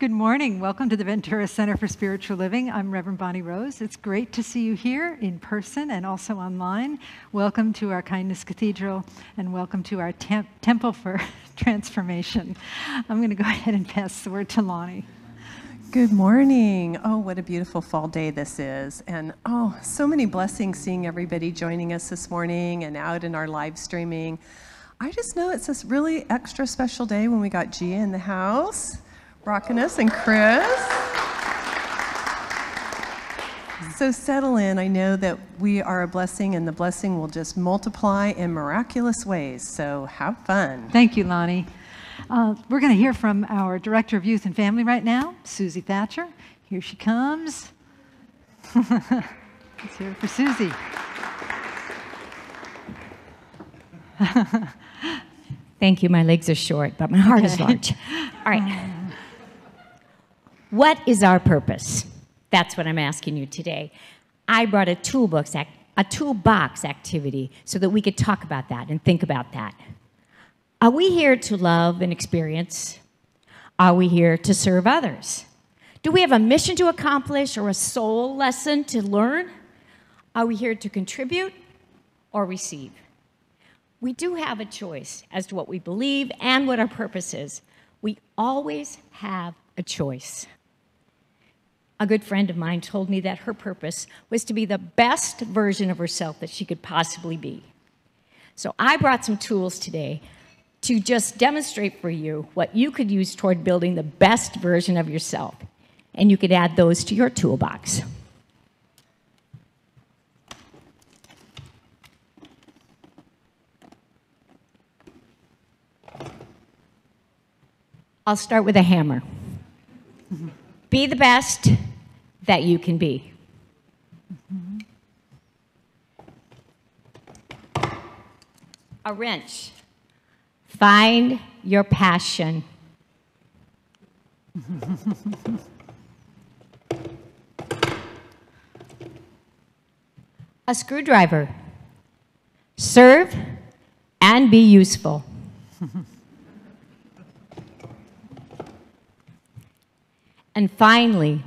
Good morning. Welcome to the Ventura Center for Spiritual Living. I'm Reverend Bonnie Rose. It's great to see you here in person and also online. Welcome to our Kindness Cathedral and welcome to our Temple for Transformation. I'm going to go ahead and pass the word to Lonnie. Good morning. Oh, what a beautiful fall day this is. And oh, so many blessings seeing everybody joining us this morning and out in our live streaming. I just know it's this really extra special day when we got Gia in the house. Rocking us, and Chris. So settle in. I know that we are a blessing, and the blessing will just multiply in miraculous ways. So have fun. Thank you, Lonnie. We're going to hear from our Director of Youth and Family right now, Suzy Thatcher. Here she comes. Let's hear it for Suzy. Thank you. My legs are short, but my heart is large. All right. What is our purpose? That's what I'm asking you today. I brought a toolbox activity so that we could talk about that and think about that. Are we here to love and experience? Are we here to serve others? Do we have a mission to accomplish or a soul lesson to learn? Are we here to contribute or receive? We do have a choice as to what we believe and what our purpose is. We always have a choice. A good friend of mine told me that her purpose was to be the best version of herself that she could possibly be. So I brought some tools today to just demonstrate for you what you could use toward building the best version of yourself. And you could add those to your toolbox. I'll start with a hammer. Be the best that you can be. A wrench. Find your passion. A screwdriver. Serve and be useful. And finally,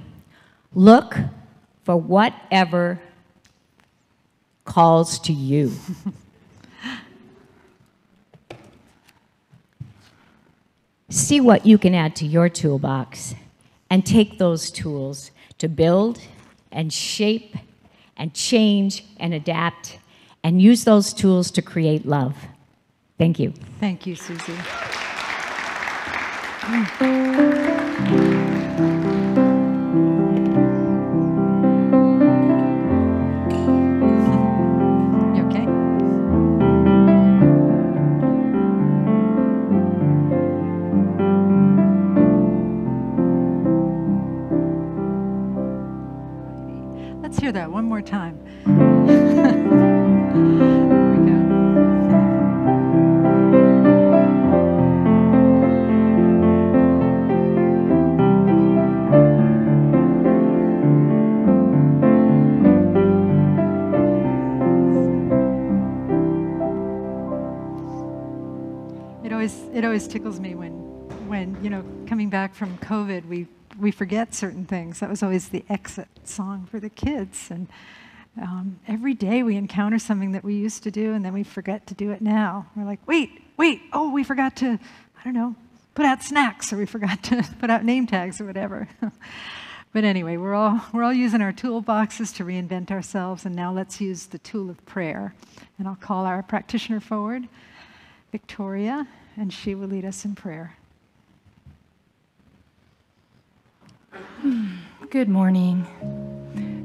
look for whatever calls to you. See what you can add to your toolbox and take those tools to build and shape and change and adapt and use those tools to create love. Thank you. Thank you, Suzy. That one more time. There we go. It always tickles me when you know, coming back from COVID, we forget certain things. That was always the exit song for the kids. And every day we encounter something that we used to do, and then we forget to do it now. We're like, wait, oh, we forgot to, I don't know, put out snacks, or we forgot to put out name tags or whatever. But anyway, we're all using our toolboxes to reinvent ourselves, and now let's use the tool of prayer. And I'll call our practitioner forward, Victoria, and she will lead us in prayer. Good morning.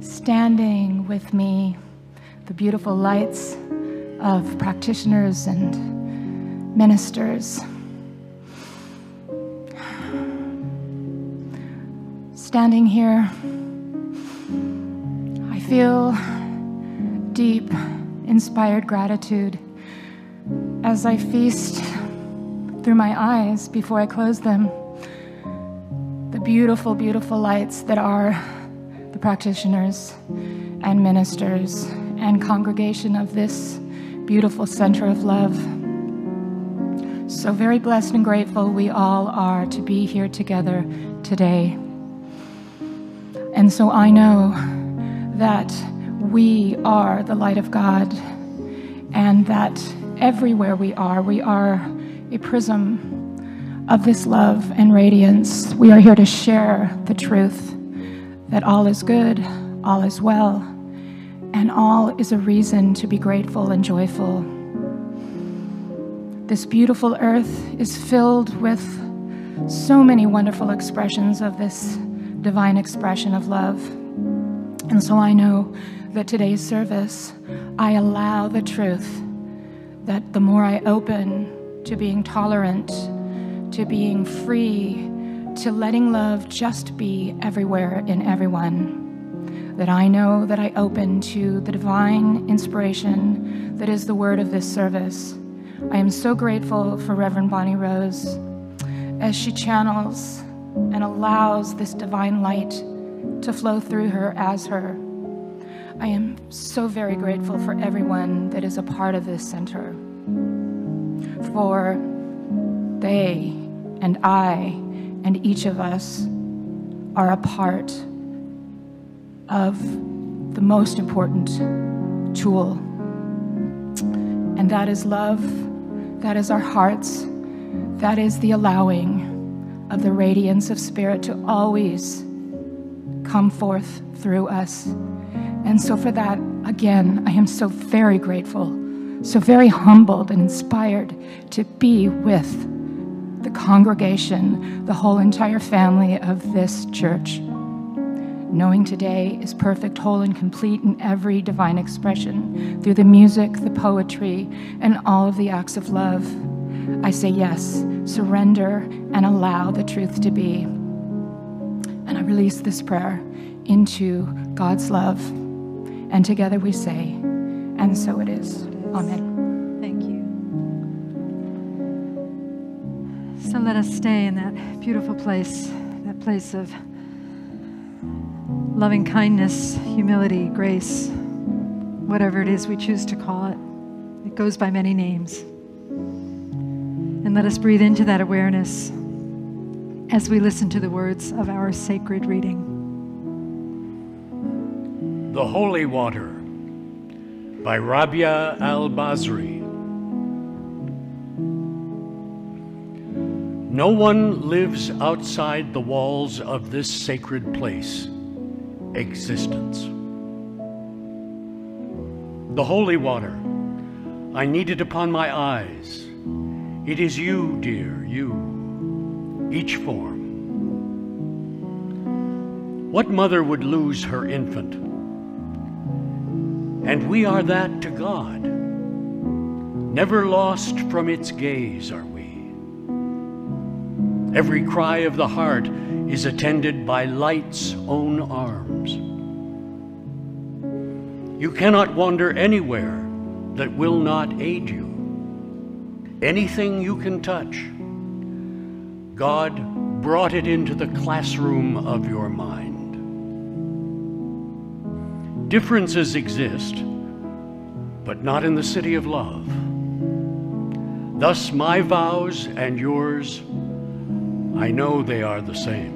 Standing with me, the beautiful lights of practitioners and ministers. Standing here, I feel deep, inspired gratitude as I feast through my eyes before I close them. The beautiful, beautiful lights that are the practitioners and ministers and congregation of this beautiful center of love. So very blessed and grateful we all are to be here together today. And so I know that we are the light of God, and that everywhere we are a prism of this love and radiance. We are here to share the truth that all is good, all is well, and all is a reason to be grateful and joyful. This beautiful earth is filled with so many wonderful expressions of this divine expression of love. And so I know that today's service, I allow the truth that the more I open to being tolerant, to being free, to letting love just be everywhere in everyone, that I know that I open to the divine inspiration that is the word of this service. I am so grateful for Reverend Bonnie Rose as she channels and allows this divine light to flow through her as her. I am so very grateful for everyone that is a part of this center, for they and I and each of us are a part of the most important tool, and that is love, that is our hearts, that is the allowing of the radiance of spirit to always come forth through us. And so for that, again, I am so very grateful, so very humbled and inspired to be with the congregation, the whole entire family of this church, knowing today is perfect, whole, and complete in every divine expression through the music, the poetry, and all of the acts of love. I say yes, surrender, and allow the truth to be. And I release this prayer into God's love. And together we say, and so it is. Amen. So let us stay in that beautiful place, that place of loving kindness, humility, grace, whatever it is we choose to call it. It goes by many names. And let us breathe into that awareness as we listen to the words of our sacred reading. The Holy Water by Rabia al-Basri. No one lives outside the walls of this sacred place, existence. The holy water, I need it upon my eyes. It is you, dear, you, each form. What mother would lose her infant? And we are that to God. Never lost from its gaze are we. Every cry of the heart is attended by light's own arms. You cannot wander anywhere that will not aid you. Anything you can touch, God brought it into the classroom of your mind. Differences exist, but not in the city of love. Thus my vows and yours, I know they are the same.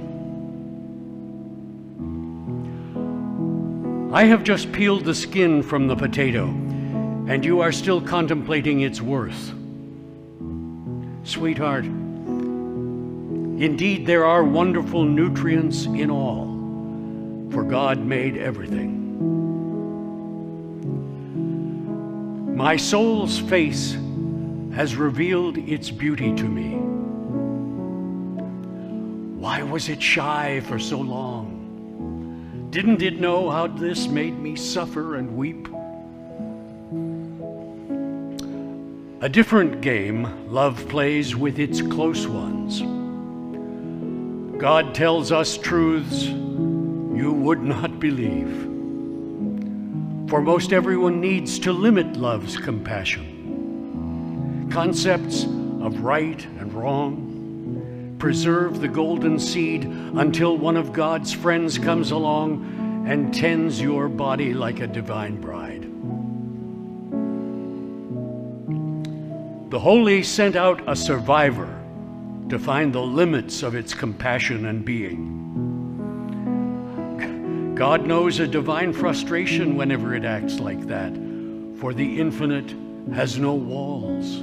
I have just peeled the skin from the potato, and you are still contemplating its worth. Sweetheart, indeed there are wonderful nutrients in all, for God made everything. My soul's face has revealed its beauty to me. Why was it shy for so long? Didn't it know how this made me suffer and weep? A different game love plays with its close ones. God tells us truths you would not believe. For most everyone needs to limit love's compassion. Concepts of right and wrong preserve the golden seed until one of God's friends comes along and tends your body like a divine bride. The Holy sent out a survivor to find the limits of its compassion and being. God knows a divine frustration whenever it acts like that, for the infinite has no walls.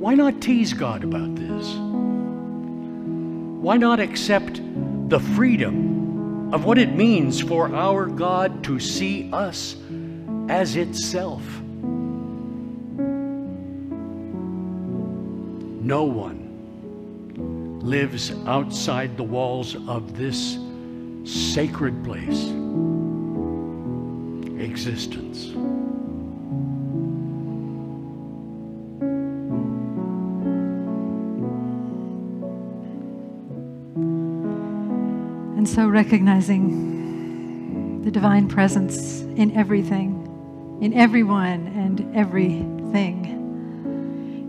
Why not tease God about this? Why not accept the freedom of what it means for our God to see us as itself? No one lives outside the walls of this sacred place, existence. And so recognizing the divine presence in everything, in everyone and everything,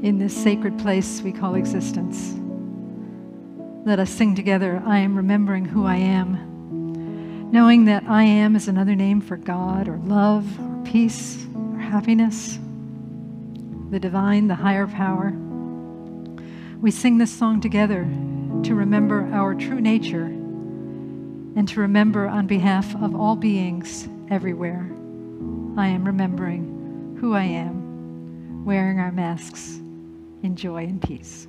in this sacred place we call existence. Let us sing together, I am remembering who I am, knowing that I am is another name for God or love or peace or happiness, the divine, the higher power. We sing this song together to remember our true nature and to remember on behalf of all beings everywhere. I am remembering who I am, wearing our masks in joy and peace.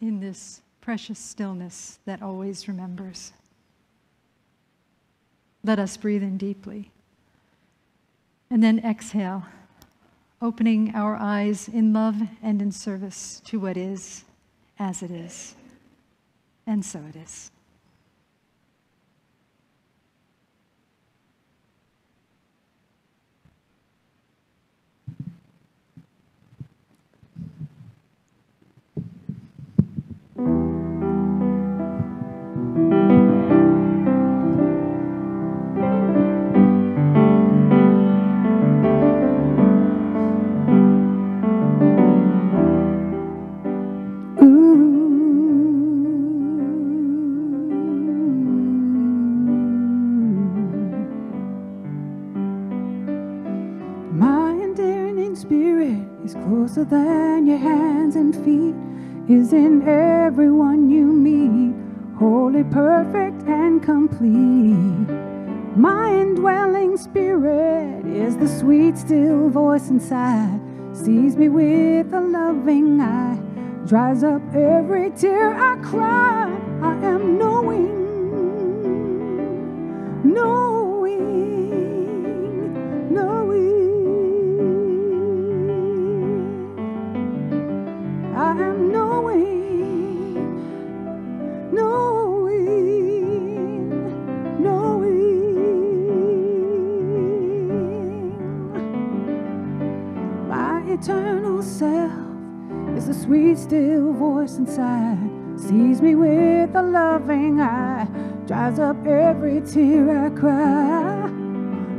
In this precious stillness that always remembers, let us breathe in deeply and then exhale, opening our eyes in love and in service to what is, as it is, and so it is. He's closer than your hands and feet, is in everyone you meet, holy, perfect, and complete. My indwelling spirit is the sweet, still voice inside, sees me with a loving eye, dries up every tear I cry. I am knowing, knowing, knowing. I am knowing, knowing, knowing. My eternal self is the sweet, still voice inside, sees me with a loving eye, dries up every tear I cry.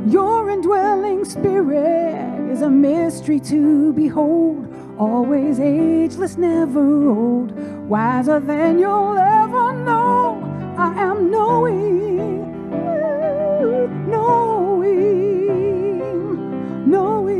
Your indwelling spirit is a mystery to behold, always ageless, never old, wiser than you'll ever know. I am knowing, knowing, knowing.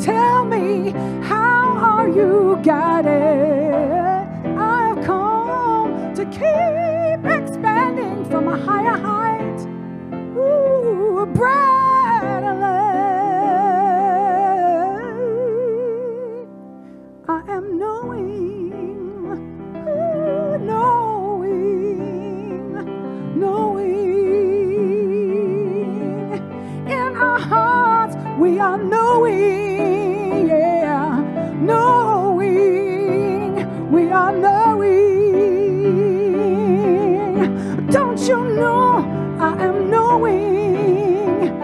Tell me, how are you guided? I've come to keep expanding from a higher height. Ooh, a brighter light. I am knowing, ooh, knowing, knowing. In our hearts, we are knowing. Knowing, we are knowing. Don't you know I am knowing?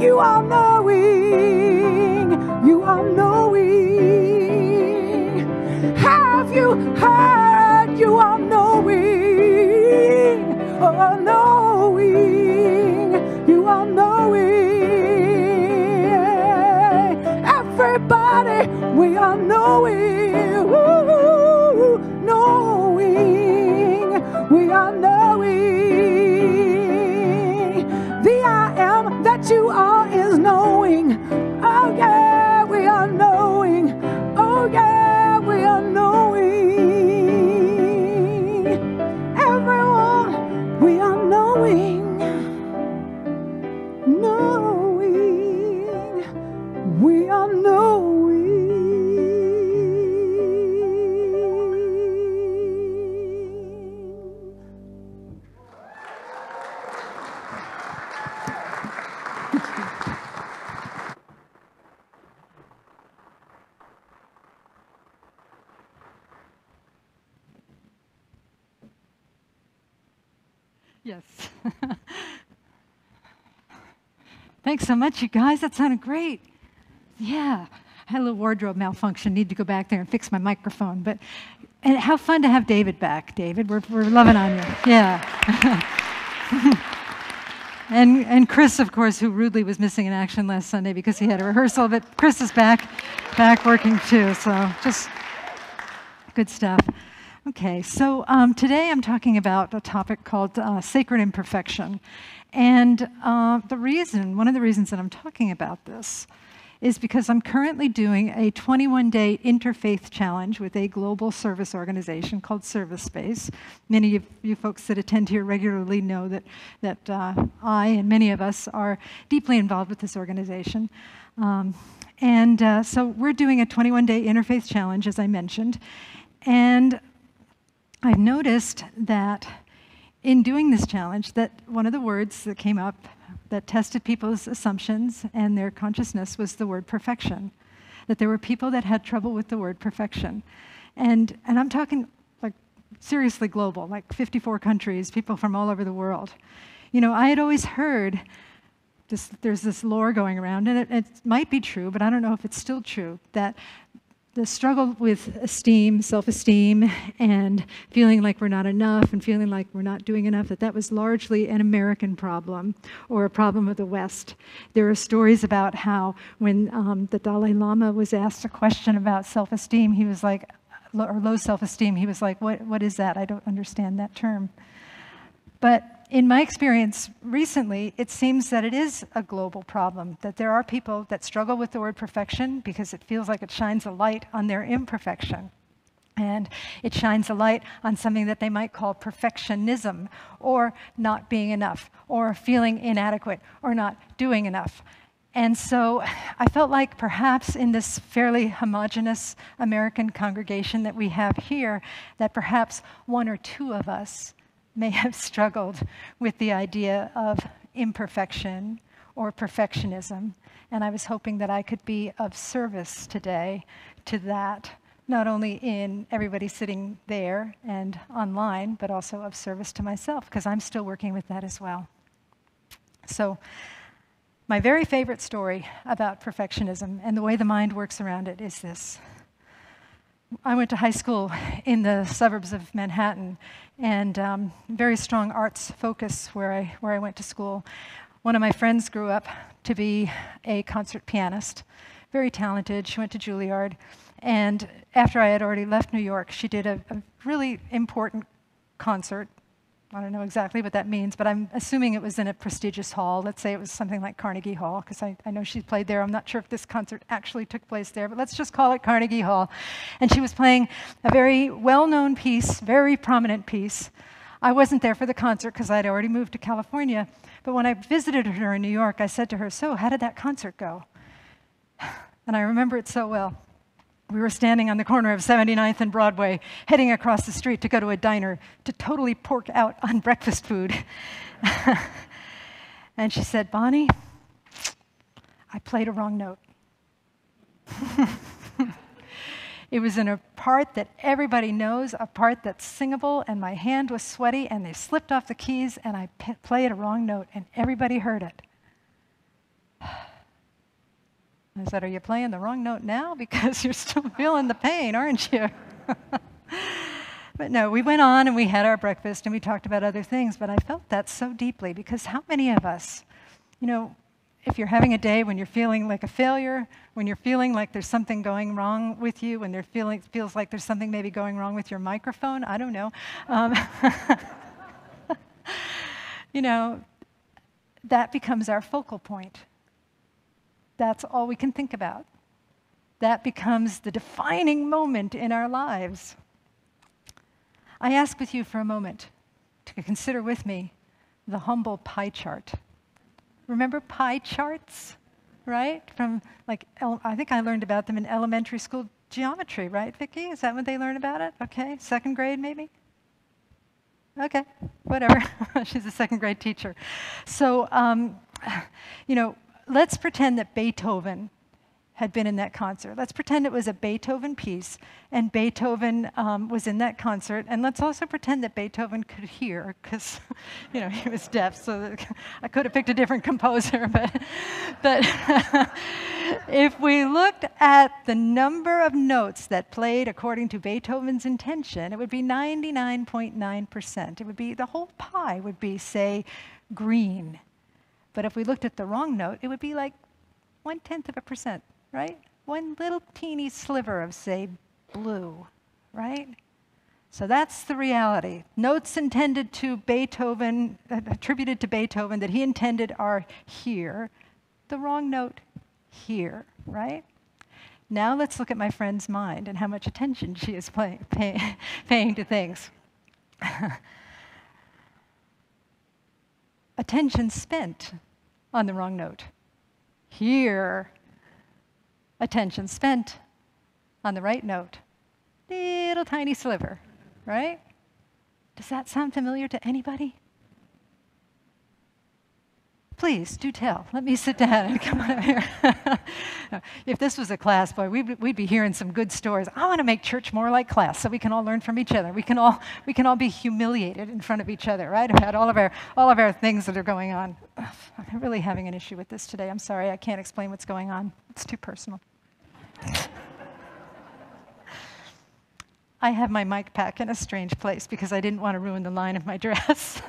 You are knowing, you are knowing. Have you heard? You are knowing, oh, knowing, you are knowing. Everybody, we are knowing, ooh, knowing, we are knowing. The I am that you are is knowing. Oh yeah, we are knowing. Oh yeah, we are knowing. Everyone, we are knowing. Knowing, we are knowing. Thanks so much, you guys. That sounded great. Yeah. I had a little wardrobe malfunction. Need to go back there and fix my microphone. But and how fun to have David back, David. We're loving on you. Yeah. And Chris, of course, who rudely was missing in action last Sunday because he had a rehearsal. But Chris is back working too. So just good stuff. Okay. So today I'm talking about a topic called sacred imperfection. And one of the reasons that I'm talking about this is because I'm currently doing a 21-day interfaith challenge with a global service organization called Service Space. Many of you folks that attend here regularly know that I and many of us are deeply involved with this organization. So we're doing a 21-day interfaith challenge, as I mentioned. And I've noticed that in doing this challenge, that one of the words that came up that tested people's assumptions and their consciousness was the word perfection, that there were people that had trouble with the word perfection. And I'm talking like seriously global, like 54 countries, people from all over the world. You know, I had always heard, there's this lore going around, and it might be true, but I don't know if it's still true, that the struggle with esteem, self-esteem, and feeling like we're not enough and feeling like we're not doing enough, that was largely an American problem or a problem of the West. There are stories about how when the Dalai Lama was asked a question about self-esteem, he was like, or low self-esteem, he was like, what is that? I don't understand that term. But in my experience recently, it seems that it is a global problem, that there are people that struggle with the word perfection because it feels like it shines a light on their imperfection. And it shines a light on something that they might call perfectionism, or not being enough, or feeling inadequate, or not doing enough. And so I felt like perhaps in this fairly homogeneous American congregation that we have here, that perhaps one or two of us may have struggled with the idea of imperfection or perfectionism. And I was hoping that I could be of service today to that, not only in everybody sitting there and online, but also of service to myself, because I'm still working with that as well. So my very favorite story about perfectionism and the way the mind works around it is this. I went to high school in the suburbs of Manhattan, and very strong arts focus where I went to school. One of my friends grew up to be a concert pianist, very talented. She went to Juilliard, and after I had already left New York, she did a really important concert. I don't know exactly what that means, but I'm assuming it was in a prestigious hall. Let's say it was something like Carnegie Hall, because I know she played there. I'm not sure if this concert actually took place there, but let's just call it Carnegie Hall. And she was playing a very well-known piece, very prominent piece. I wasn't there for the concert because I'd already moved to California, but when I visited her in New York, I said to her, "So, how did that concert go?" And I remember it so well. We were standing on the corner of 79th and Broadway, heading across the street to go to a diner to totally pork out on breakfast food. And she said, "Bonnie, I played a wrong note." It was in a part that everybody knows, a part that's singable, and my hand was sweaty, and they slipped off the keys, and I played a wrong note, and everybody heard it. I said, "Are you playing the wrong note now? Because you're still feeling the pain, aren't you?" But no, we went on and we had our breakfast and we talked about other things, but I felt that so deeply, because how many of us, you know, if you're having a day when you're feeling like a failure, when you're feeling like there's something going wrong with you, when feels like there's something maybe going wrong with your microphone, I don't know, you know, that becomes our focal point. That's all we can think about. That becomes the defining moment in our lives. I ask with you for a moment to consider with me the humble pie chart. Remember pie charts, right? From, like, I think I learned about them in elementary school geometry, right, Vicki? Is that what they learn about it? Okay, second grade maybe? Okay, whatever. She's a second grade teacher. So, you know, let's pretend that Beethoven had been in that concert. Let's pretend it was a Beethoven piece, and Beethoven was in that concert. And let's also pretend that Beethoven could hear, because, you know, he was deaf, so I could have picked a different composer. But if we looked at the number of notes that played according to Beethoven's intention, it would be 99.9%. It would be, the whole pie would be, say, green. But if we looked at the wrong note, it would be like 0.1%, right? One little teeny sliver of, say, blue, right? So that's the reality. Notes intended to Beethoven, attributed to Beethoven, that he intended are here. The wrong note here, right? Now let's look at my friend's mind and how much attention she is paying to things. Attention spent on the wrong note. Here, attention spent on the right note. Little tiny sliver, right? Does that sound familiar to anybody? Please, do tell. Let me sit down and come on up here. If this was a class, boy, we'd be hearing some good stories. I want to make church more like class so we can all learn from each other. We can all be humiliated in front of each other, right, about all of our things that are going on. Ugh, I'm really having an issue with this today. I'm sorry. I can't explain what's going on. It's too personal. I have my mic pack in a strange place because I didn't want to ruin the line of my dress.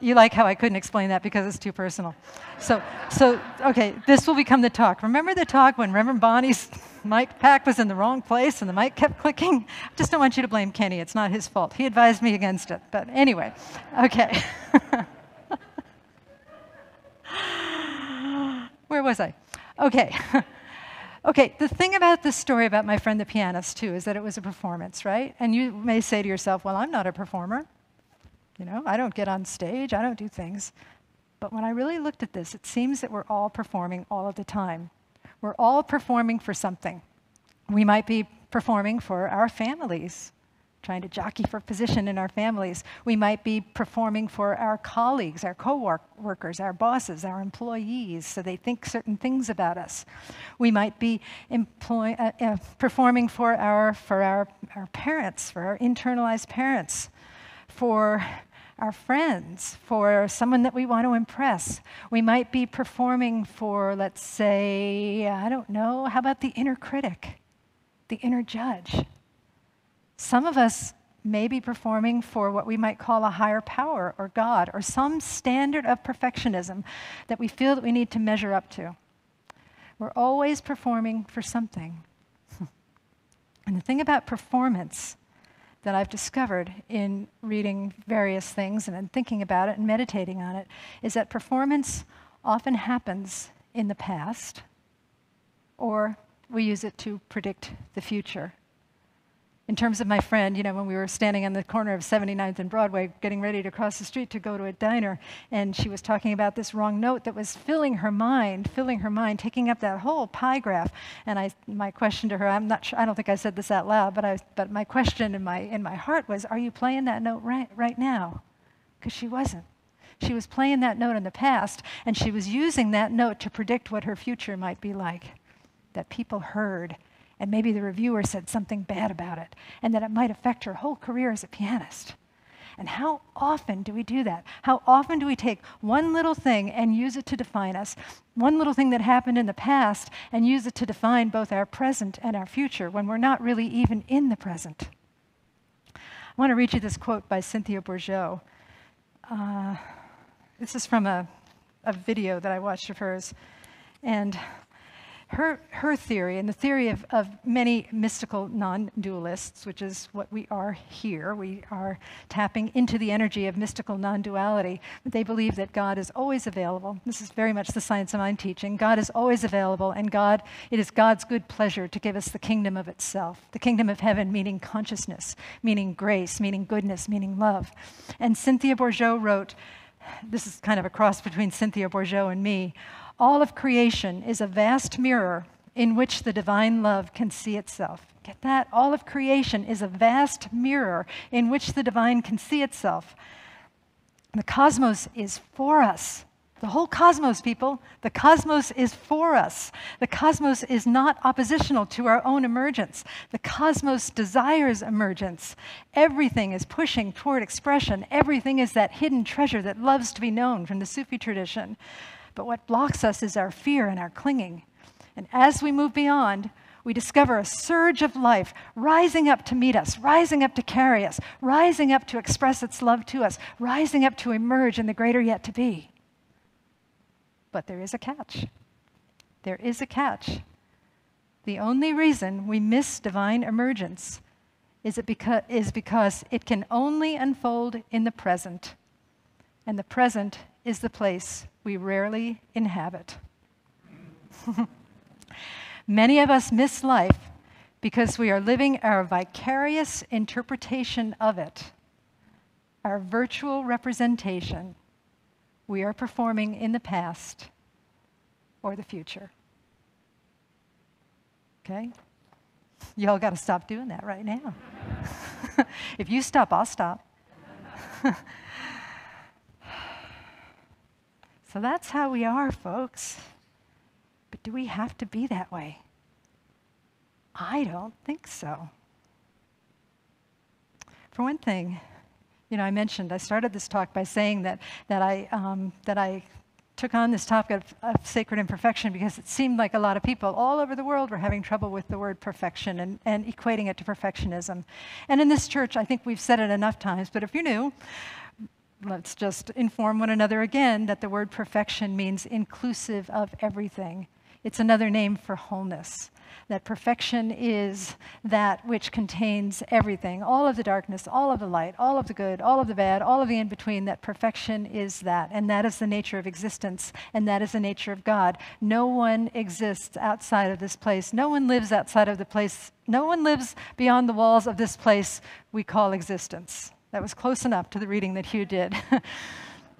You like how I couldn't explain that because it's too personal. So okay, this will become the talk. Remember the talk when Reverend Bonnie's mic pack was in the wrong place and the mic kept clicking? I just don't want you to blame Kenny. It's not his fault. He advised me against it. But anyway, okay. Where was I? Okay. Okay, the thing about this story about my friend the pianist, too, is that it was a performance, right? And you may say to yourself, well, I'm not a performer. You know, I don't get on stage, I don't do things. But when I really looked at this, it seems that we're all performing all of the time. We're all performing for something. We might be performing for our families, trying to jockey for position in our families. We might be performing for our colleagues, our co-workers, our bosses, our employees, so they think certain things about us. We might be performing for our parents, for our internalized parents, for our friends, for someone that we want to impress. We might be performing for, let's say, I don't know, how about the inner critic, the inner judge? Some of us may be performing for what we might call a higher power or God or some standard of perfectionism that we feel that we need to measure up to. We're always performing for something. And the thing about performance that I've discovered in reading various things and in thinking about it and meditating on it is that performance often happens in the past, or we use it to predict the future. In terms of my friend, you know, when we were standing on the corner of 79th and Broadway getting ready to cross the street to go to a diner, and she was talking about this wrong note that was filling her mind, taking up that whole pie graph. And my question to her, I'm not sure, I don't think I said this out loud, but my question in my heart was, are you playing that note right now? Because she wasn't. She was playing that note in the past, and she was using that note to predict what her future might be like, that people heard. And maybe the reviewer said something bad about it, and that it might affect her whole career as a pianist. And how often do we do that? How often do we take one little thing and use it to define us, one little thing that happened in the past, and use it to define both our present and our future when we're not really even in the present? I want to read you this quote by Cynthia Bourgeau. This is from a video that I watched of hers. And her theory, and the theory of many mystical non-dualists, which is what we are here, we are tapping into the energy of mystical non-duality. They believe that God is always available. This is very much the Science of Mind teaching. God is always available, and it is God's good pleasure to give us the kingdom of itself, the kingdom of heaven, meaning consciousness, meaning grace, meaning goodness, meaning love. And Cynthia Bourgeau wrote, this is kind of a cross between Cynthia Bourgeau and me, all of creation is a vast mirror in which the divine love can see itself. Get that? All of creation is a vast mirror in which the divine can see itself. The cosmos is for us. The whole cosmos, people. The cosmos is for us. The cosmos is not oppositional to our own emergence. The cosmos desires emergence. Everything is pushing toward expression. Everything is that hidden treasure that loves to be known from the Sufi tradition. But what blocks us is our fear and our clinging. And as we move beyond, we discover a surge of life rising up to meet us, rising up to carry us, rising up to express its love to us, rising up to emerge in the greater yet to be. But there is a catch. There is a catch. The only reason we miss divine emergence is because it can only unfold in the present. And the present is the place we rarely inhabit. Many of us miss life because we are living our vicarious interpretation of it, our virtual representation. We are performing in the past or the future. Okay? Y'all got to stop doing that right now. If you stop, I'll stop. So that's how we are, folks. But do we have to be that way? I don't think so. For one thing, you know, I started this talk by saying that I took on this topic of sacred imperfection because it seemed like a lot of people all over the world were having trouble with the word perfection and equating it to perfectionism. And in this church, I think we've said it enough times, but if you're new, let's just inform one another again that the word perfection means inclusive of everything. It's another name for wholeness. That perfection is that which contains everything, all of the darkness, all of the light, all of the good, all of the bad, all of the in-between, that perfection is that. And that is the nature of existence, and that is the nature of God. No one exists outside of this place. No one lives outside of the place. No one lives beyond the walls of this place we call existence. That was close enough to the reading that Hugh did.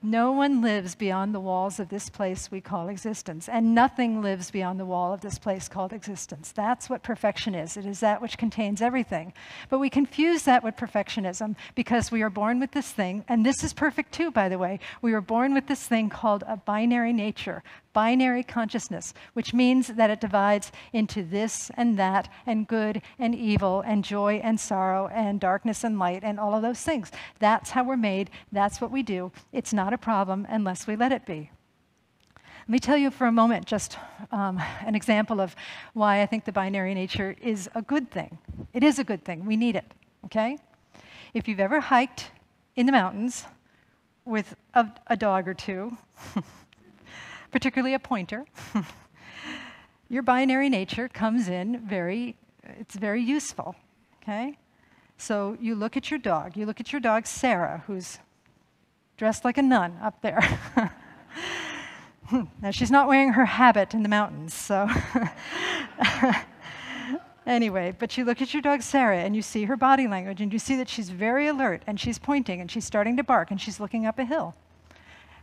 No one lives beyond the walls of this place we call existence, and nothing lives beyond the wall of this place called existence. That's what perfection is. It is that which contains everything. But we confuse that with perfectionism because we are born with this thing, and this is perfect too, by the way. We are born with this thing called a binary nature, binary consciousness, which means that it divides into this and that, and good and evil, and joy and sorrow, and darkness and light, and all of those things. That's how we're made. That's what we do. It's not a problem unless we let it be. Let me tell you for a moment just an example of why I think the binary nature is a good thing. It is a good thing. We need it, okay? If you've ever hiked in the mountains with a dog or two, particularly a pointer, your binary nature comes in it's very useful, okay? So you look at your dog. You look at your dog, Sarah, who's dressed like a nun up there. Now, she's not wearing her habit in the mountains, so. Anyway, but you look at your dog, Sarah, and you see her body language, and you see that she's very alert, and she's pointing, and she's starting to bark, and she's looking up a hill.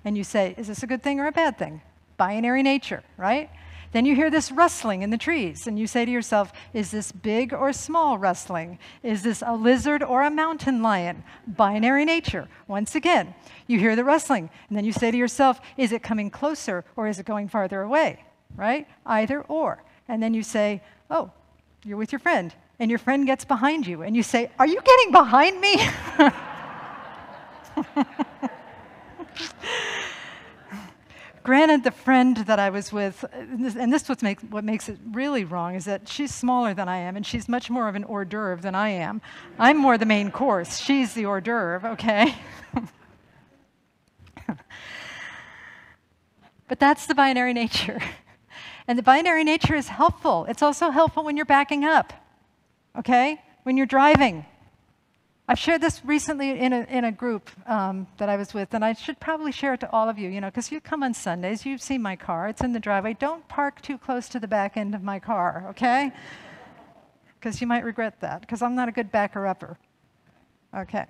And you say, is this a good thing or a bad thing? Binary nature, right? Then you hear this rustling in the trees, and you say to yourself, is this big or small rustling? Is this a lizard or a mountain lion? Binary nature. Once again, you hear the rustling, and then you say to yourself, is it coming closer or is it going farther away, right? Either or. And then you say, oh, you're with your friend, and your friend gets behind you, and you say, are you getting behind me? Granted, the friend that I was with, and this is what makes it really wrong, is that she's smaller than I am, and she's much more of an hors d'oeuvre than I am. I'm more the main course. She's the hors d'oeuvre, okay? But that's the binary nature. And the binary nature is helpful. It's also helpful when you're backing up, okay? When you're driving. I've shared this recently in a group that I was with, and I should probably share it to all of you, you know, because you come on Sundays, you've seen my car, it's in the driveway. Don't park too close to the back end of my car, okay? Because you might regret that, because I'm not a good backer-upper. Okay,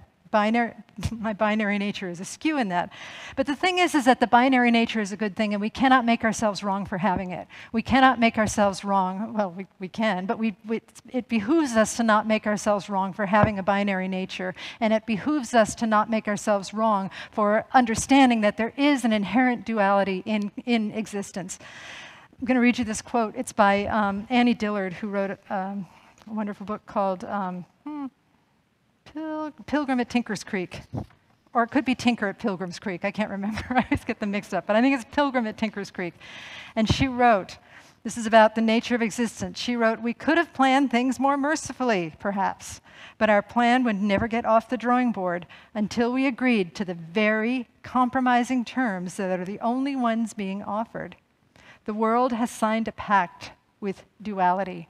my binary nature is askew in that. But the thing is that the binary nature is a good thing, and we cannot make ourselves wrong for having it. We cannot make ourselves wrong, well, we can, but it behooves us to not make ourselves wrong for having a binary nature, and it behooves us to not make ourselves wrong for understanding that there is an inherent duality in existence. I'm going to read you this quote. It's by Annie Dillard, who wrote a wonderful book called Pilgrim at Tinker's Creek, or it could be Tinker at Pilgrim's Creek. I can't remember. I always get them mixed up, but I think it's Pilgrim at Tinker's Creek. And she wrote, this is about the nature of existence. She wrote, we could have planned things more mercifully, perhaps, but our plan would never get off the drawing board until we agreed to the very compromising terms that are the only ones being offered. The world has signed a pact with duality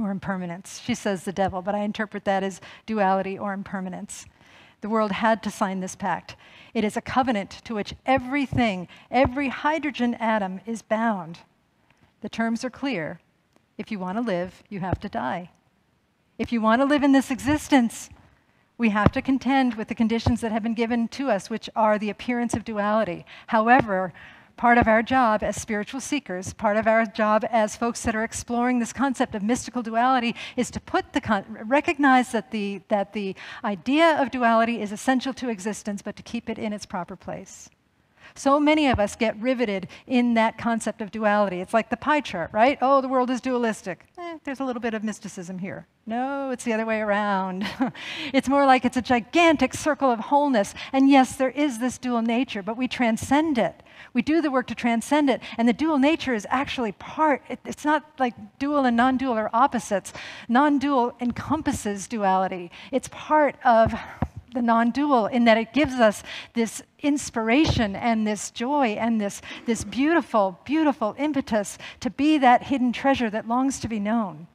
or impermanence. She says the devil, but I interpret that as duality or impermanence. The world had to sign this pact. It is a covenant to which everything, every hydrogen atom is bound. The terms are clear. If you want to live, you have to die. If you want to live in this existence, we have to contend with the conditions that have been given to us, which are the appearance of duality. However, part of our job as spiritual seekers, part of our job as folks that are exploring this concept of mystical duality is to recognize that the idea of duality is essential to existence, but to keep it in its proper place. So many of us get riveted in that concept of duality. It's like the pie chart, right? Oh, the world is dualistic. There's a little bit of mysticism here. No, it's the other way around. It's more like it's a gigantic circle of wholeness. And yes, there is this dual nature, but we transcend it. We do the work to transcend it. And the dual nature is actually part. It's not like dual and non-dual are opposites. Non-dual encompasses duality. It's part of the non-dual in that it gives us this inspiration and this joy and this beautiful, beautiful impetus to be that hidden treasure that longs to be known.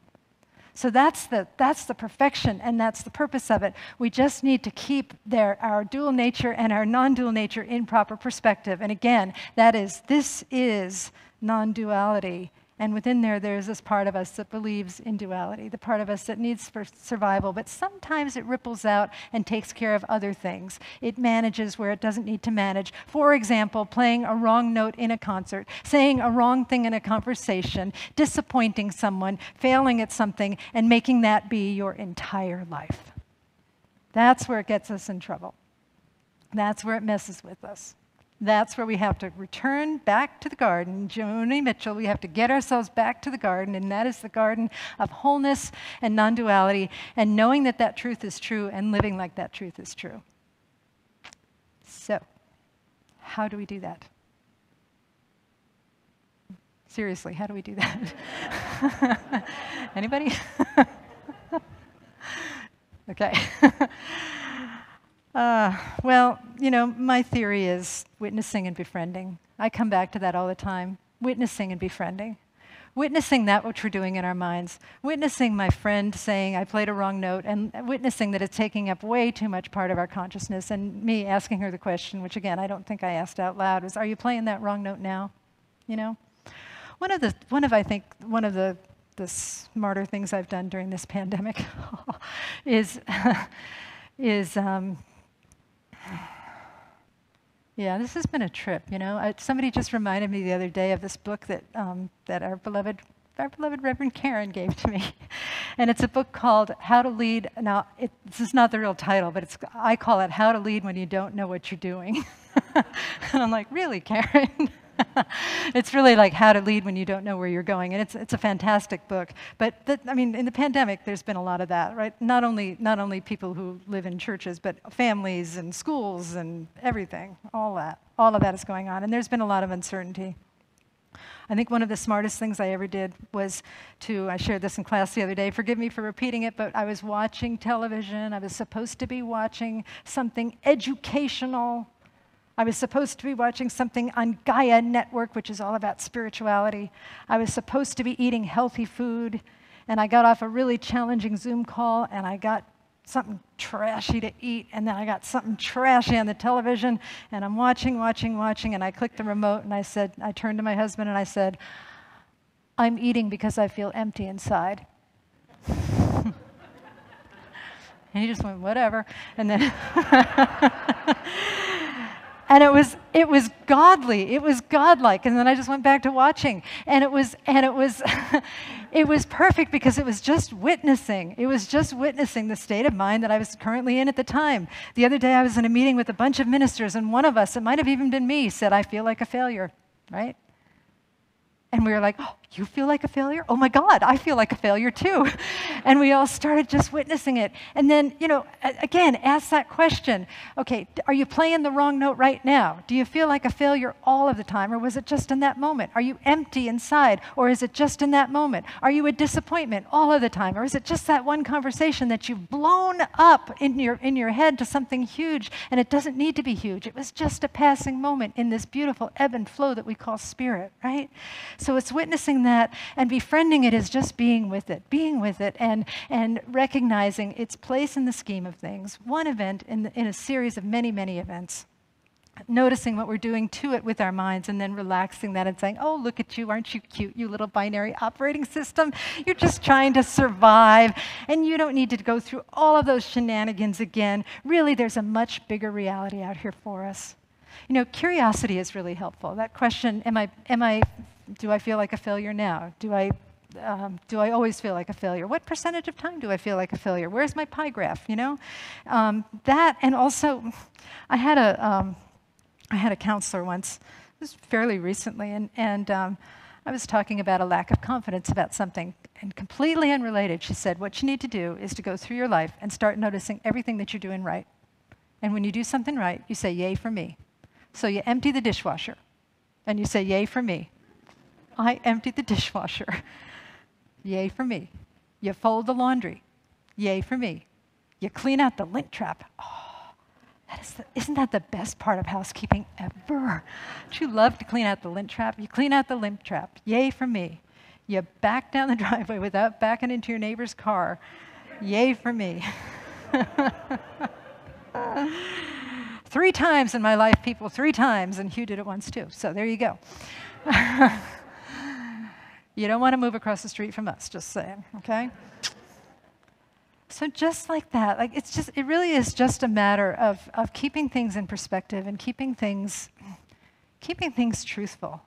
So that's the perfection, and that's the purpose of it. We just need to keep our dual nature and our non-dual nature in proper perspective. And again, this is non-duality. And within there's this part of us that believes in duality, the part of us that needs for survival. But sometimes it ripples out and takes care of other things. It manages where it doesn't need to manage. For example, playing a wrong note in a concert, saying a wrong thing in a conversation, disappointing someone, failing at something, and making that be your entire life. That's where it gets us in trouble. That's where it messes with us. That's where we have to return back to the garden. Joni Mitchell, we have to get ourselves back to the garden, and that is the garden of wholeness and non-duality, and knowing that that truth is true and living like that truth is true. So, how do we do that? Seriously, how do we do that? Anybody? Okay. Well, you know, my theory is witnessing and befriending. I come back to that all the time, witnessing and befriending. Witnessing that which we're doing in our minds. Witnessing my friend saying I played a wrong note, and witnessing that it's taking up way too much part of our consciousness, and me asking her the question, which again, I don't think I asked out loud, was, are you playing that wrong note now? You know? I think one of the smarter things I've done during this pandemic yeah, this has been a trip, you know. Somebody just reminded me the other day of this book that our beloved Reverend Karen gave to me, and it's a book called How to Lead. Now, this is not the real title, but I call it How to Lead When You Don't Know What You're Doing. And I'm like, really, Karen? It's really like how to lead when you don't know where you're going, and it's a fantastic book. But I mean, in the pandemic, there's been a lot of that, right? Not only people who live in churches, but families and schools and everything. All of that is going on, and there's been a lot of uncertainty. I think one of the smartest things I ever did was I shared this in class the other day, forgive me for repeating it, but I was watching television. I was supposed to be watching something educational. I was supposed to be watching something on Gaia Network, which is all about spirituality. I was supposed to be eating healthy food, and I got off a really challenging Zoom call, and I got something trashy to eat, and then I got something trashy on the television, and I'm watching, and I clicked the remote, and I turned to my husband, and I said, I'm eating because I feel empty inside. And he just went, whatever, and then... And it was godly, it was godlike, and then I just went back to watching, and it was it was perfect because it was just witnessing the state of mind that I was currently in at the time. The other day I was in a meeting with a bunch of ministers, and one of us, it might have even been me, said, I feel like a failure, right? And we were like, oh, you feel like a failure? Oh my God, I feel like a failure too. And we all started just witnessing it. And then, you know, again, ask that question. Okay, are you playing the wrong note right now? Do you feel like a failure all of the time, or was it just in that moment? Are you empty inside, or is it just in that moment? Are you a disappointment all of the time, or is it just that one conversation that you've blown up in your head to something huge, and it doesn't need to be huge. It was just a passing moment in this beautiful ebb and flow that we call spirit, right? So it's witnessing that, and befriending it is just being with it, and recognizing its place in the scheme of things, one event in a series of many, many events. Noticing what we're doing to it with our minds, and then relaxing that and saying, oh, look at you, aren't you cute, you little binary operating system? You're just trying to survive, and you don't need to go through all of those shenanigans again. Really, there's a much bigger reality out here for us. You know, curiosity is really helpful. That question, do I feel like a failure now? Do I always feel like a failure? What percentage of time do I feel like a failure? Where's my pie graph, you know? That, and also, I had a I had a counselor once, it was fairly recently, and I was talking about a lack of confidence about something, and completely unrelated, she said, what you need to do is to go through your life and start noticing everything that you're doing right. And when you do something right, you say, yay for me. So you empty the dishwasher, and you say, yay for me. I emptied the dishwasher. Yay for me. You fold the laundry. Yay for me. You clean out the lint trap. Oh, that is isn't that the best part of housekeeping ever? Don't you love to clean out the lint trap? You clean out the lint trap. Yay for me. You back down the driveway without backing into your neighbor's car. Yay for me. 3 times in my life, people, 3 times, and Hugh did it once too. So there you go. You don't want to move across the street from us, just saying, okay? So just like that, like it's just, it really is just a matter of keeping things in perspective and keeping things truthful.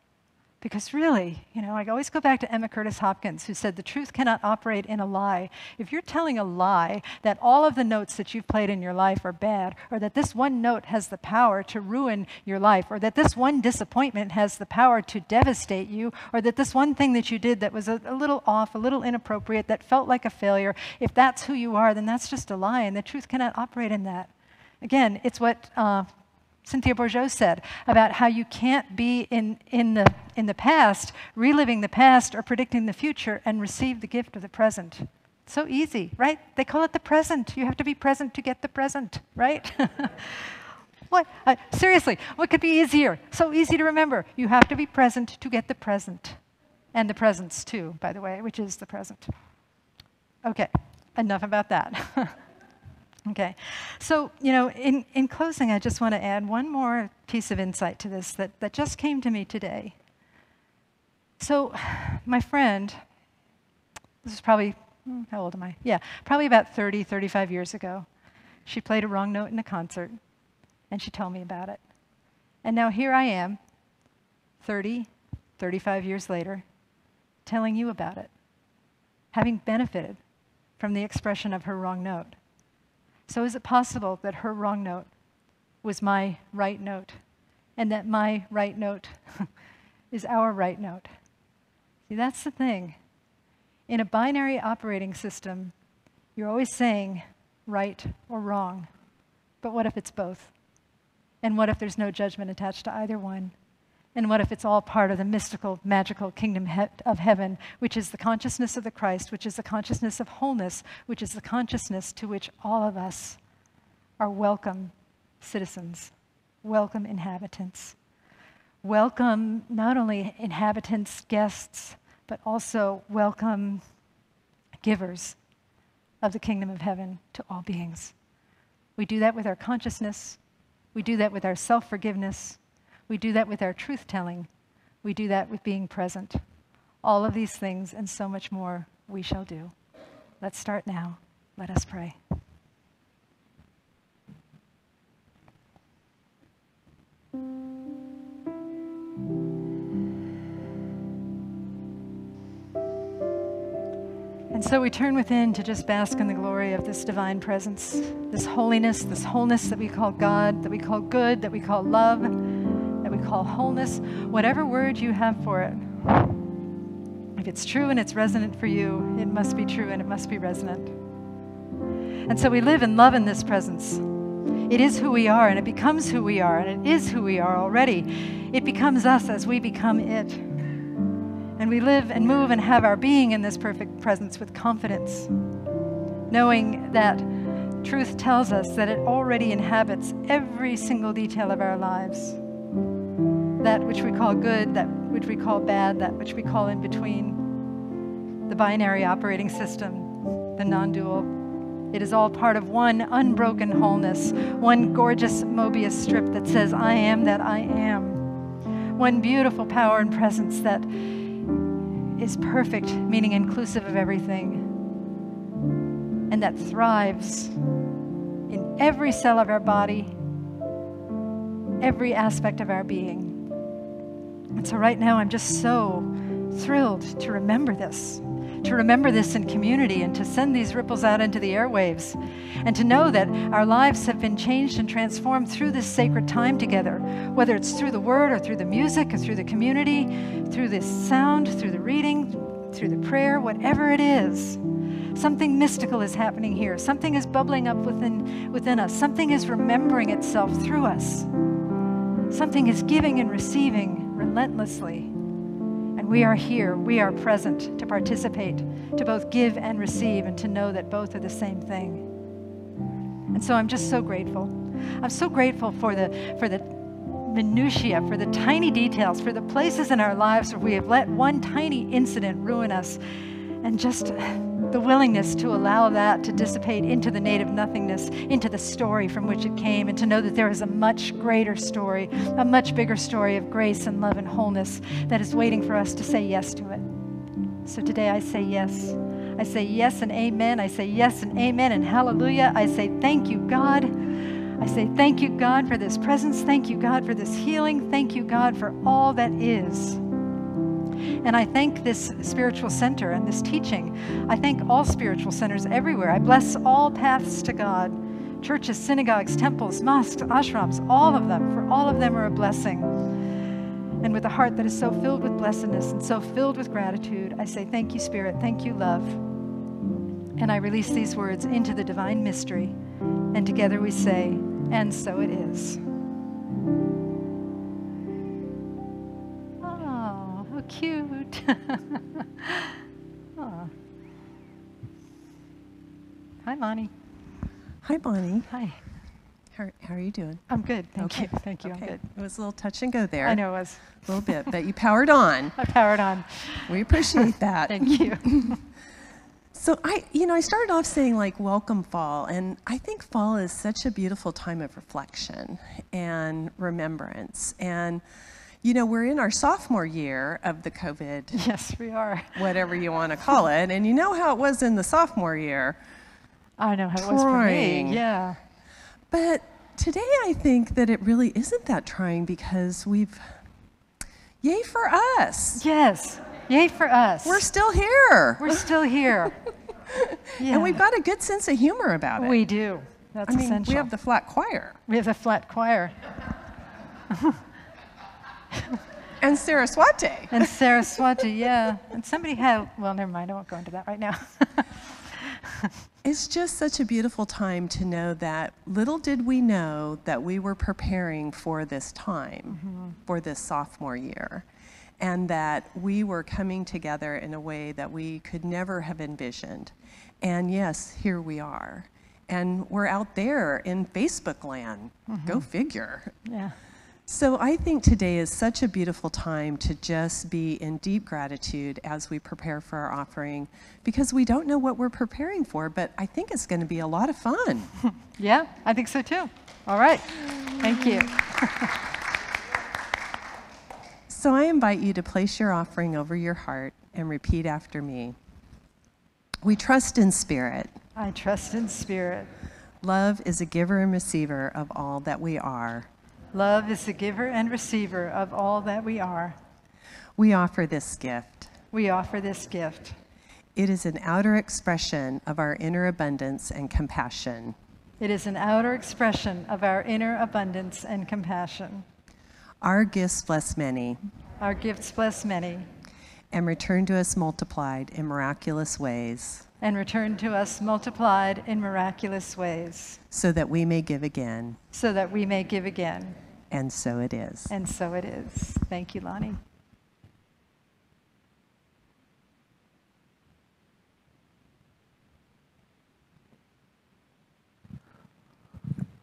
Because really, you know, I always go back to Emma Curtis Hopkins, who said, the truth cannot operate in a lie. If you're telling a lie that all of the notes that you've played in your life are bad, or that this one note has the power to ruin your life, or that this one disappointment has the power to devastate you, or that this one thing that you did that was a little off, a little inappropriate, that felt like a failure, if that's who you are, then that's just a lie, and the truth cannot operate in that. Again, it's what Cynthia Bourgeau said about how you can't be in the past, reliving the past or predicting the future, and receive the gift of the present. So easy, right? They call it the present. You have to be present to get the present, right? What? Seriously, what could be easier? So easy to remember. You have to be present to get the present. And the presence too, by the way, which is the present. Okay, enough about that. Okay, so, you know, in closing, I just want to add one more piece of insight to this that just came to me today. So my friend, this is probably, how old am I? Yeah, probably about 30, 35 years ago, she played a wrong note in a concert, and she told me about it. And now here I am, 30, 35 years later, telling you about it, having benefited from the expression of her wrong note. So is it possible that her wrong note was my right note, and that my right note is our right note? See, that's the thing. In a binary operating system, you're always saying right or wrong. But what if it's both? And what if there's no judgment attached to either one? And what if it's all part of the mystical, magical kingdom of heaven, which is the consciousness of the Christ, which is the consciousness of wholeness, which is the consciousness to which all of us are welcome citizens, welcome inhabitants. Welcome not only inhabitants, guests, but also welcome givers of the kingdom of heaven to all beings. We do that with our consciousness. We do that with our self-forgiveness. We do that with our truth-telling. We do that with being present. All of these things and so much more we shall do. Let's start now. Let us pray. And so we turn within to just bask in the glory of this divine presence, this holiness, this wholeness that we call God, that we call good, that we call love, call wholeness, whatever word you have for it. If it's true and it's resonant for you, it must be true and it must be resonant. And so we live and love in this presence. It is who we are, and it becomes who we are, and it is who we are already. It becomes us as we become it. And we live and move and have our being in this perfect presence with confidence, knowing that truth tells us that it already inhabits every single detail of our lives. That which we call good, that which we call bad, that which we call in between, the binary operating system, the non-dual. It is all part of one unbroken wholeness, one gorgeous Mobius strip that says, I am that I am. One beautiful power and presence that is perfect, meaning inclusive of everything, and that thrives in every cell of our body, every aspect of our being. And so right now, I'm just so thrilled to remember this, to remember this in community and to send these ripples out into the airwaves and to know that our lives have been changed and transformed through this sacred time together, whether it's through the word or through the music or through the community, through this sound, through the reading, through the prayer, whatever it is. Something mystical is happening here. Something is bubbling up within us. Something is remembering itself through us. Something is giving and receiving relentlessly. And we are here. We are present to participate, to both give and receive, and to know that both are the same thing. And so I'm just so grateful. I'm so grateful for the minutiae, for the tiny details, for the places in our lives where we have let one tiny incident ruin us, and just the willingness to allow that to dissipate into the native nothingness, into the story from which it came, and to know that there is a much greater story, a much bigger story of grace and love and wholeness that is waiting for us to say yes to it. So today I say yes. I say yes and amen. I say yes and amen and hallelujah. I say thank you, God. I say thank you, God, for this presence. Thank you, God, for this healing. Thank you, God, for all that is. And I thank this spiritual center and this teaching. I thank all spiritual centers everywhere. I bless all paths to God, churches, synagogues, temples, mosques, ashrams, all of them, for all of them are a blessing. And with a heart that is so filled with blessedness and so filled with gratitude, I say, thank you, Spirit, thank you, love. And I release these words into the divine mystery. And together we say, and so it is. Cute. Oh. Hi, Bonnie. Hi, Bonnie. Hi. How are you doing? I'm good. Thank you. Thank you. Okay. I'm good. It was a little touch and go there. I know it was. A little bit, but you powered on. I powered on. We appreciate that. Thank you. So I started off saying like, welcome fall, and I think fall is such a beautiful time of reflection and remembrance. And you know, we're in our sophomore year of the COVID. Yes, we are. Whatever you want to call it. And you know how it was in the sophomore year. I know how it was for me, yeah. But today I think that it really isn't that trying because we've, yay for us. Yes, yay for us. We're still here. We're still here. Yeah. And we've got a good sense of humor about it. We do. That's essential. I mean, we have the flat choir. We have the flat choir. And Saraswati. And Saraswati, yeah. And somebody had, well, never mind, I won't go into that right now. It's just such a beautiful time to know that little did we know that we were preparing for this time, for this sophomore year, and that we were coming together in a way that we could never have envisioned. And yes, here we are. And we're out there in Facebook land. Go figure. Yeah. So I think today is such a beautiful time to just be in deep gratitude as we prepare for our offering, because we don't know what we're preparing for, but I think it's going to be a lot of fun. Yeah, I think so too. All right. Thank you. So I invite you to place your offering over your heart and repeat after me. We trust in spirit. I trust in spirit. Love is a giver and receiver of all that we are. Love is the giver and receiver of all that we are. We offer this gift. We offer this gift. It is an outer expression of our inner abundance and compassion. It is an outer expression of our inner abundance and compassion. Our gifts bless many. Our gifts bless many. And return to us multiplied in miraculous ways. And return to us multiplied in miraculous ways. So that we may give again. So that we may give again. And so it is. And so it is. Thank you, Lonnie.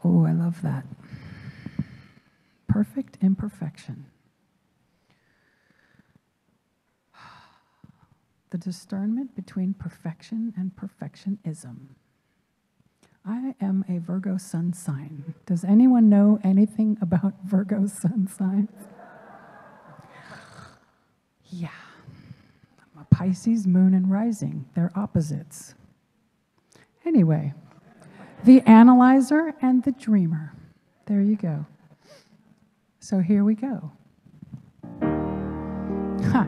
Oh, I love that. Perfect imperfection. The discernment between perfection and perfectionism. I am a Virgo sun sign. Does anyone know anything about Virgo sun signs? Yeah. I'm a Pisces moon and rising. They're opposites. Anyway, the analyzer and the dreamer. There you go. So here we go. Ha.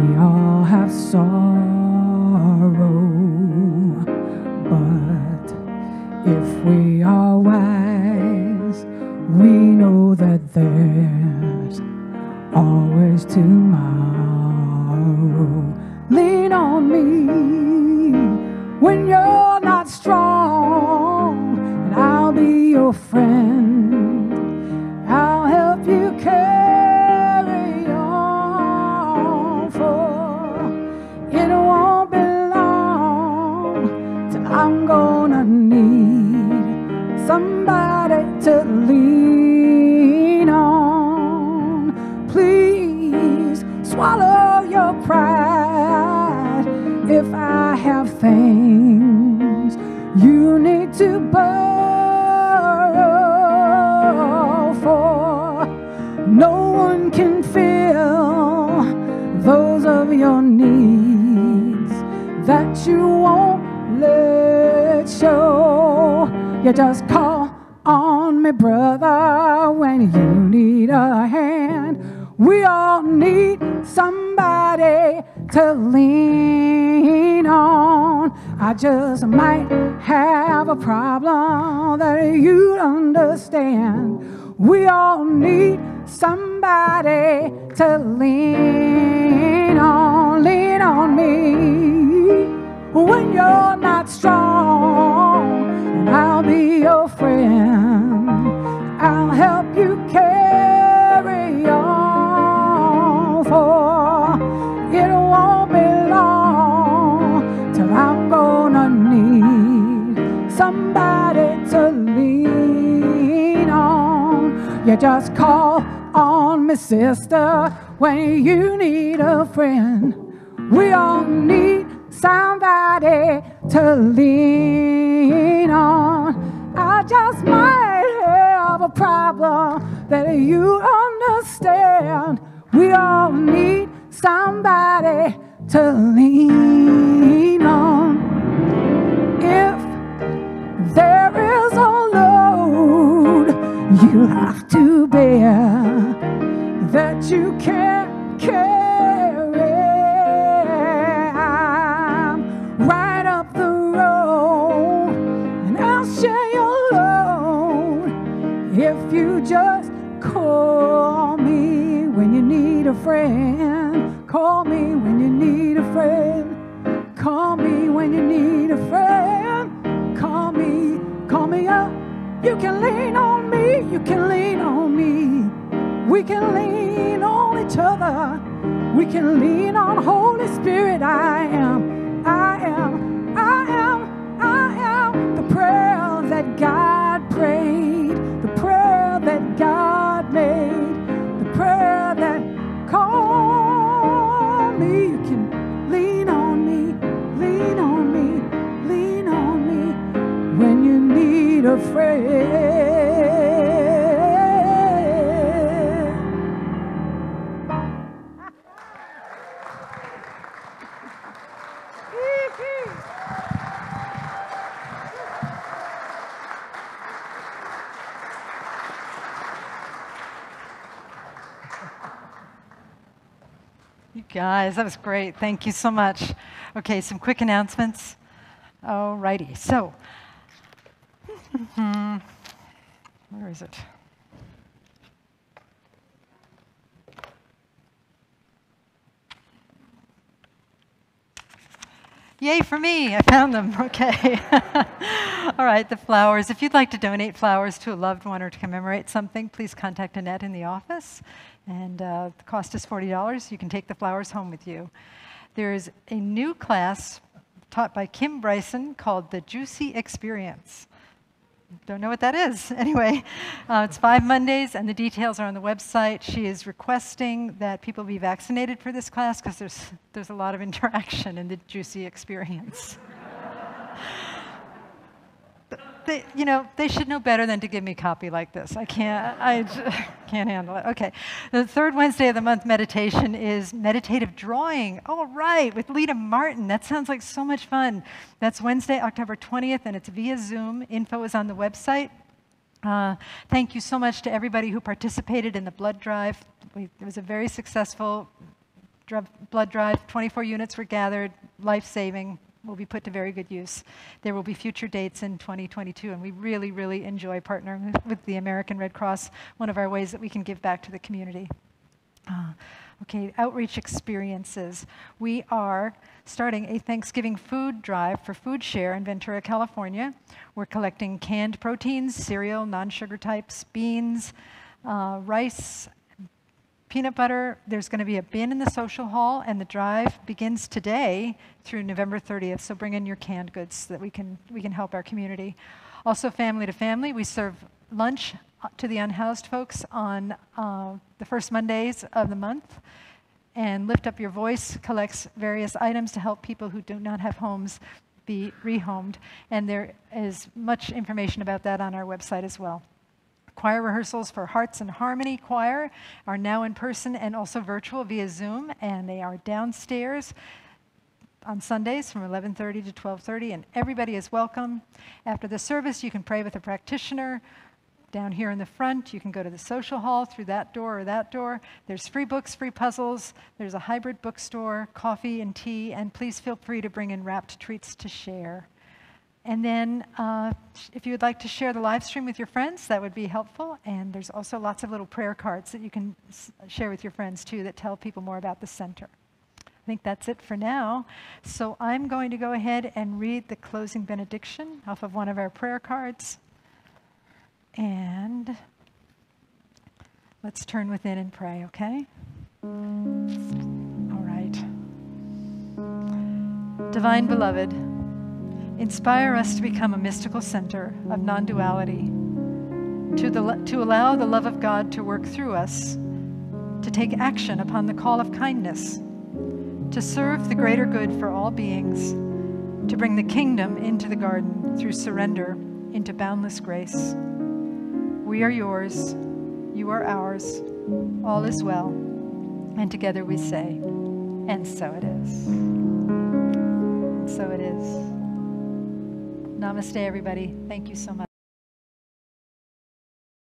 We all have sorrow, but if we are wise, we know that there's always tomorrow. Lean on me when you're not strong, and I'll be your friend. I'll help you carry on, for it won't be long till I'm gonna need somebody to lean on. Please swallow your pride. If I have things you need to borrow, for no one can fill those of your needs that you won't let show. You just call on me, brother, when you need a hand. We all need somebody to lean on. I just might have a problem that you'd understand. We all need somebody to lean on. Lean on me when you're not strong, and I'll be your friend. I'll help you carry on. For it won't be long till I'm gonna need somebody to lean on. You just call on me, sister, when you need a friend. We all need somebody to lean on. I just might have a problem that you understand. We all need somebody to lean on. If there is a load you have to bear that you can't carry, I'm right up the road and I'll share your load if you just call me. When you need a friend, call me when you need a friend. Call me when you need a friend. Call me up. You can lean on me, you can lean on me. We can lean on each other. We can lean on Holy Spirit. I am the prayer that God prayed, the prayer that God made. Prayer that call me, you can lean on me, lean on me, lean on me when you need a friend. Guys, that was great. Thank you so much. Okay, some quick announcements. All righty. So, where is it? Yay for me, I found them. Okay. All right, the flowers. If you'd like to donate flowers to a loved one or to commemorate something, please contact Annette in the office. And the cost is $40. You can take the flowers home with you. There is a new class taught by Kim Bryson called The Juicy Experience. Don't know what that is. Anyway, it's 5 Mondays, and the details are on the website. She is requesting that people be vaccinated for this class because there's a lot of interaction in the Juicy Experience. They should know better than to give me copy like this. I can't handle it. Okay. The third Wednesday of the month meditation is meditative drawing. All right, with Lita Martin. That sounds like so much fun. That's Wednesday, October 20th, and it's via Zoom. Info is on the website. Thank you so much to everybody who participated in the blood drive. It was a very successful blood drive. 24 units were gathered, life-saving, will be put to very good use. There will be future dates in 2022, and we really, really enjoy partnering with the American Red Cross, one of our ways that we can give back to the community. Okay, outreach experiences. We are starting a Thanksgiving food drive for FoodShare in Ventura, California. We're collecting canned proteins, cereal, non-sugar types, beans, rice, peanut butter. There's going to be a bin in the social hall, and the drive begins today through November 30th. So bring in your canned goods so that we can help our community. Also, family to family, we serve lunch to the unhoused folks on the first Mondays of the month. And Lift Up Your Voice collects various items to help people who do not have homes be rehomed. And there is much information about that on our website as well. Choir rehearsals for Hearts and Harmony Choir are now in person and also virtual via Zoom, and they are downstairs on Sundays from 11:30 to 12:30, and everybody is welcome. After the service, you can pray with a practitioner down here in the front. You can go to the social hall through that door or that door. There's free books, free puzzles. There's a hybrid bookstore, coffee and tea, and please feel free to bring in wrapped treats to share. And then if you would like to share the live stream with your friends, that would be helpful. And there's also lots of little prayer cards that you can share with your friends, too, that tell people more about the center. I think that's it for now. So I'm going to go ahead and read the closing benediction off of one of our prayer cards. And let's turn within and pray, okay? All right. Divine Beloved, inspire us to become a mystical center of non-duality, to allow the love of God to work through us, to take action upon the call of kindness, to serve the greater good for all beings, to bring the kingdom into the garden through surrender into boundless grace. We are yours, you are ours, all is well, and together we say, and so it is. And so it is. Namaste, everybody. Thank you so much.